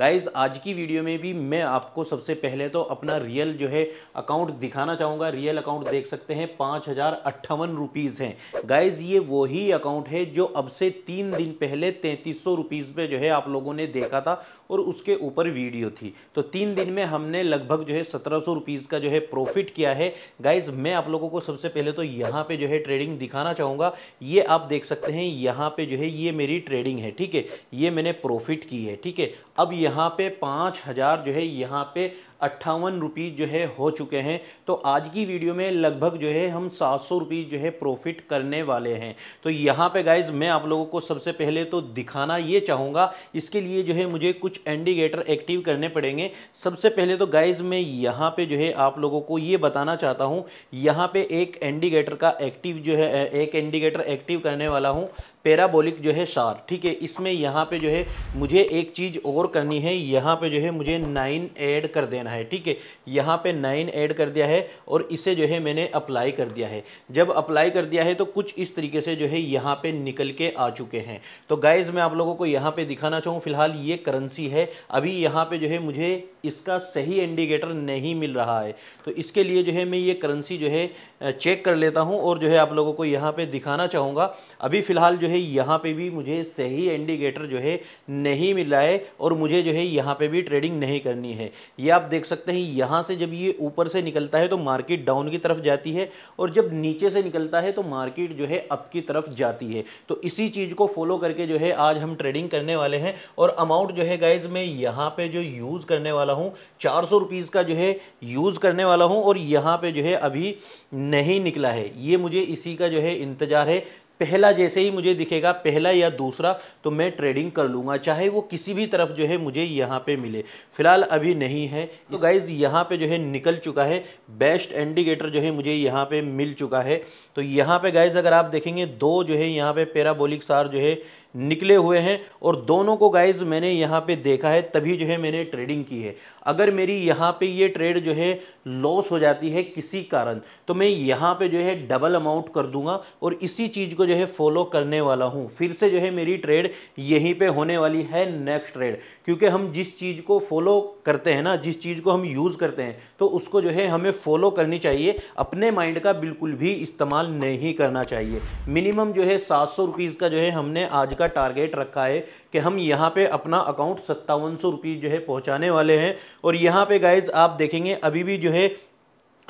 Guys आज की video में भी मैं आपको सबसे पहले तो अपना रियल जो है अकाउंट दिखाना चाहूँगा। रियल अकाउंट देख सकते हैं 5058 रुपीज़ हैं। गाइज ये वही अकाउंट है जो अब से 3 दिन पहले 3300 रुपीज़ पे जो है आप लोगों ने देखा था और उसके ऊपर वीडियो थी। तो 3 दिन में हमने लगभग जो है 1700 रुपीज़ का जो है प्रॉफिट किया है। गाइज मैं आप लोगों को सबसे पहले तो यहाँ पे जो है ट्रेडिंग दिखाना चाहूँगा। ये आप देख सकते हैं यहाँ पे जो है ये मेरी ट्रेडिंग है, ठीक है, ये मैंने प्रॉफिट की है, ठीक है। अब यहाँ पे 5000 जो है यहाँ पे 58 रुपीज़ जो है हो चुके हैं। तो आज की वीडियो में लगभग जो है हम 700 रुपीज़ जो है प्रॉफिट करने वाले हैं। तो यहाँ पे गाइज मैं आप लोगों को सबसे पहले तो दिखाना ये चाहूँगा, इसके लिए जो है मुझे कुछ इंडिकेटर एक्टिव करने पड़ेंगे। सबसे पहले तो गाइज मैं यहाँ पे जो है आप लोगों को ये बताना चाहता हूँ, यहाँ पे एक इंडिकेटर का एक्टिव जो है एक इंडिकेटर एक्टिव करने वाला हूँ, पैराबोलिक जो है शार्प, ठीक है। इसमें यहाँ पे जो है मुझे एक चीज़ और करनी है, यहाँ पे जो है मुझे 9 ऐड कर देना है, ठीक है। यहाँ पे 9 ऐड कर दिया है और इसे जो है मैंने अप्लाई कर दिया है। जब अप्लाई कर दिया है तो कुछ इस तरीके से जो है यहाँ पे निकल के आ चुके हैं। तो गाइज़ मैं आप लोगों को यहाँ पे दिखाना चाहूँ, फिलहाल ये करेंसी है। अभी यहाँ पर जो है मुझे इसका सही इंडिकेटर नहीं मिल रहा है, तो इसके लिए जो है मैं ये करेंसी जो है चेक कर लेता हूँ और जो है आप लोगों को यहाँ पर दिखाना चाहूँगा। अभी फ़िलहाल जो है यहाँ पे भी मुझे सही इंडिकेटर जो है नहीं मिल रहा है और मुझे जो है यहाँ पे भी ट्रेडिंग नहीं करनी है। ये आप देख सकते हैं यहाँ से जब ये ऊपर से निकलता है तो मार्केट डाउन की तरफ जाती है और जब नीचे से निकलता है तो मार्केट जो है अप की तरफ जाती है। तो इसी चीज़ को फॉलो करके जो है आज हम ट्रेडिंग करने वाले हैं। और अमाउंट जो है गाइज मैं यहाँ पे जो यूज़ करने वाला हूँ 400 रुपीज़ का जो है यूज़ करने वाला हूँ और यहाँ पे जो है अभी नहीं निकला है। ये मुझे इसी का जो है इंतज़ार है, पहला जैसे ही मुझे दिखेगा, पहला या दूसरा, तो मैं ट्रेडिंग कर लूँगा, चाहे वो किसी भी तरफ जो है मुझे यहाँ पे मिले। फ़िलहाल अभी नहीं है। तो गाइज़ यहाँ पे जो है निकल चुका है, बेस्ट इंडिकेटर जो है मुझे यहाँ पे मिल चुका है। तो यहाँ पे गाइज़ अगर आप देखेंगे 2 जो है यहाँ पे पैराबोलिक सार जो है निकले हुए हैं और दोनों को गाइज़ मैंने यहाँ पे देखा है, तभी जो है मैंने ट्रेडिंग की है। अगर मेरी यहाँ पे ये ट्रेड जो है लॉस हो जाती है किसी कारण, तो मैं यहाँ पे जो है डबल अमाउंट कर दूंगा और इसी चीज़ को जो है फॉलो करने वाला हूँ। फिर से जो है मेरी ट्रेड यहीं पे होने वाली है नेक्स्ट ट्रेड, क्योंकि हम जिस चीज़ को फॉलो करते हैं ना, जिस चीज़ को हम यूज़ करते हैं, तो उसको जो है हमें फॉलो करनी चाहिए। अपने माइंड का बिल्कुल भी इस्तेमाल नहीं करना चाहिए। मिनिमम जो है 700 रुपीज़ का जो है हमने आज का टारगेट रखा है कि हम यहाँ पे अपना अकाउंट 5700 रुपीज़ जो है पहुँचाने वाले हैं। और यहाँ पे गाइज आप देखेंगे अभी भी जो है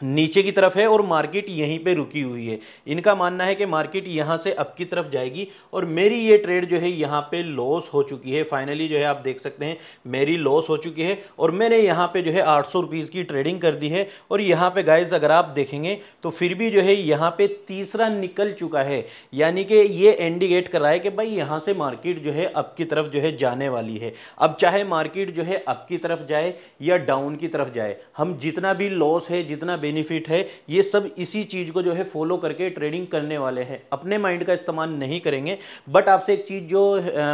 नीचे की तरफ है और मार्केट यहीं पे रुकी हुई है। इनका मानना है कि मार्केट यहाँ से अप की तरफ जाएगी और मेरी ये ट्रेड जो है यहाँ पे लॉस हो चुकी है। फाइनली जो है आप देख सकते हैं मेरी लॉस हो चुकी है और मैंने यहाँ पे जो है 800 रुपीज़ की ट्रेडिंग कर दी है। और यहाँ पे गाइज अगर आप देखेंगे तो फिर भी जो है यहाँ पे तीसरा निकल चुका है, यानी कि ये इंडिकेट कर रहा है कि भाई यहाँ से मार्केट जो है अप की तरफ जो है जाने वाली है। अब चाहे मार्केट जो है अप की तरफ जाए या डाउन की तरफ जाए, हम जितना भी लॉस है, जितना बेनिफिट है, ये सब इसी चीज़ को जो है फॉलो करके ट्रेडिंग करने वाले हैं। अपने माइंड का इस्तेमाल नहीं करेंगे। बट आपसे एक चीज़ जो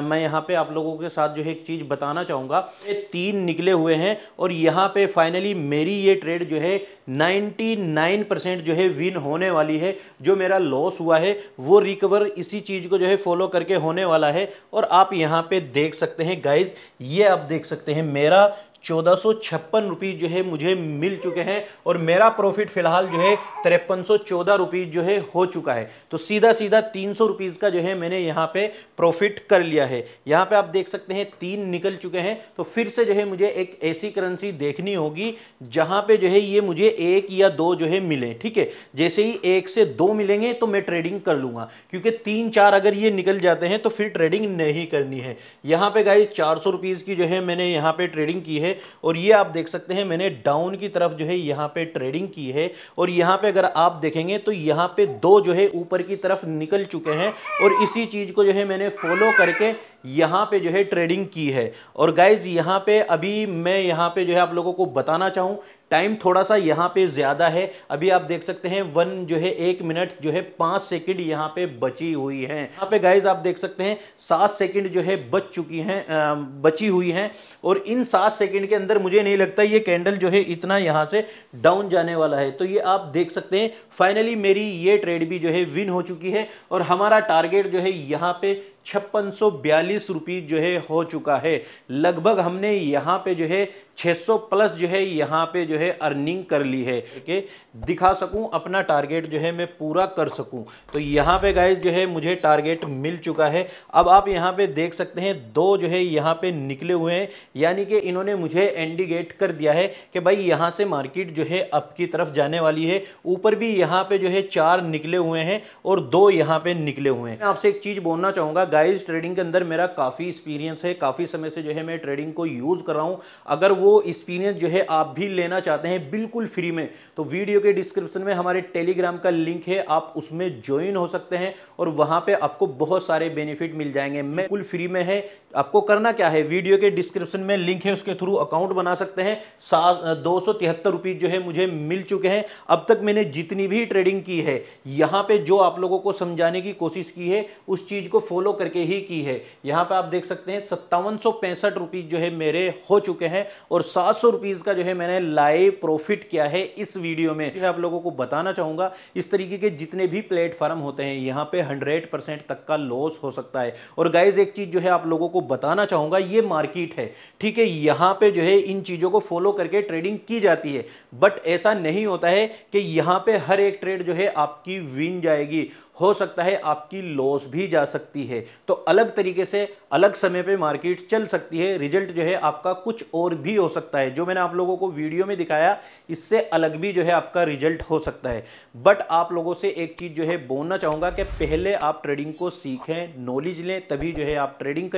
मैं यहाँ पे आप लोगों के साथ जो है एक चीज़ बताना चाहूँगा, 3 निकले हुए हैं और यहाँ पे फाइनली मेरी ये ट्रेड जो है 99% जो है विन होने वाली है। जो मेरा लॉस हुआ है वो रिकवर इसी चीज़ को जो है फॉलो करके होने वाला है। और आप यहाँ पर देख सकते हैं गाइज, ये आप देख सकते हैं मेरा 1456 रुपीज़ जो है मुझे मिल चुके हैं और मेरा प्रॉफिट फिलहाल जो है 5314 रुपीज़ जो है हो चुका है। तो सीधा सीधा 300 रुपीज़ का जो है मैंने यहाँ पे प्रॉफिट कर लिया है। यहाँ पे आप देख सकते हैं 3 निकल चुके हैं। तो फिर से जो है मुझे एक ऐसी करेंसी देखनी होगी जहाँ पे जो है ये मुझे 1 या 2 जो है मिले, ठीक है। जैसे ही 1 से 2 मिलेंगे तो मैं ट्रेडिंग कर लूँगा, क्योंकि 3-4 अगर ये निकल जाते हैं तो फिर ट्रेडिंग नहीं करनी है। यहाँ पर गाइस 400 रुपीज़ की जो है मैंने यहाँ पर ट्रेडिंग की है और ये आप देख सकते हैं मैंने डाउन की तरफ जो है यहां पे ट्रेडिंग की है। और यहां पे अगर आप देखेंगे तो यहां पे 2 जो है ऊपर की तरफ निकल चुके हैं और इसी चीज को जो है मैंने फॉलो करके यहाँ पे जो है ट्रेडिंग की है। और गाइज यहाँ पे अभी मैं यहाँ पे जो है आप लोगों को बताना चाहूँ, टाइम थोड़ा सा यहाँ पे ज़्यादा है। अभी आप देख सकते हैं 1 मिनट जो है 5 सेकंड यहाँ पे बची हुई हैं। यहाँ पे गाइज आप देख सकते हैं 7 सेकंड जो है बची हुई हैं और इन 7 सेकंड के अंदर मुझे नहीं लगता ये कैंडल जो है इतना यहाँ से डाउन जाने वाला है। तो ये आप देख सकते हैं फाइनली मेरी ये ट्रेड भी जो है विन हो चुकी है और हमारा टारगेट जो है यहाँ पे 5642 रुपये जो है हो चुका है। लगभग हमने यहाँ पे जो है 600 प्लस जो है यहाँ पे जो है अर्निंग कर ली है कि दिखा सकूँ अपना टारगेट जो है मैं पूरा कर सकूँ। तो यहाँ पे गाइस जो है मुझे टारगेट मिल चुका है। अब आप यहाँ पे देख सकते हैं दो जो है यहाँ पे निकले हुए हैं, यानी कि इन्होंने मुझे इंडिकेट कर दिया है कि भाई यहाँ से मार्केट जो है अप की तरफ जाने वाली है। ऊपर भी यहाँ पे जो है 4 निकले हुए हैं और 2 यहाँ पे निकले हुए हैं। मैं आपसे एक चीज़ बोलना चाहूँगा गाइज, ट्रेडिंग के अंदर मेरा काफ़ी एक्सपीरियंस है, काफ़ी समय से जो है मैं ट्रेडिंग को यूज़ कर रहा हूँ। अगर वो एक्सपीरियंस जो है आप भी लेना चाहते हैं बिल्कुल फ्री में, तो वीडियो के डिस्क्रिप्शन में हमारे टेलीग्राम का लिंक है, आप उसमें ज्वाइन हो सकते हैं और वहाँ पे आपको बहुत सारे बेनिफिट मिल जाएंगे। मैं बिल्कुल फ्री में है, आपको करना क्या है, वीडियो के डिस्क्रिप्शन में लिंक है, उसके थ्रू अकाउंट बना सकते हैं। 273 रुपये जो है मुझे मिल चुके हैं। अब तक मैंने जितनी भी ट्रेडिंग की है यहाँ पे जो आप लोगों को समझाने की कोशिश की है उस चीज़ को फॉलो करके ही की है। यहाँ पे आप देख सकते हैं 5765 रुपये जो है मेरे हो चुके हैं और 700 रुपये का जो है मैंने लाइव प्रॉफिट किया है इस वीडियो में। मैं आप लोगों को बताना चाहूँगा इस तरीके के जितने भी प्लेटफॉर्म होते हैं यहाँ पे 100% तक का लॉस हो सकता है। और गाइज एक चीज़ जो है आप लोगों को बताना चाहूँगा, ये मार्केट है, ठीक है, यहाँ पे जो है इन चीज़ों को फॉलो करके ट्रेडिंग की जाती है, बट ऐसा नहीं होता है कि यहाँ पे हर एक ट्रेड जो है आपकी विन जाएगी, हो सकता है आपकी लॉस भी जा सकती है। तो अलग तरीके से अलग समय पे मार्केट चल सकती है, रिजल्ट जो है आपका कुछ और भी हो सकता है। जो मैंने आप लोगों को वीडियो में दिखाया इससे अलग भी जो है आपका रिजल्ट हो सकता है। बट आप लोगों से एक चीज़ जो है बोलना चाहूँगा कि पहले आप ट्रेडिंग को सीखें, नॉलेज लें, तभी जो है आप ट्रेडिंग करें।